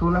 तुला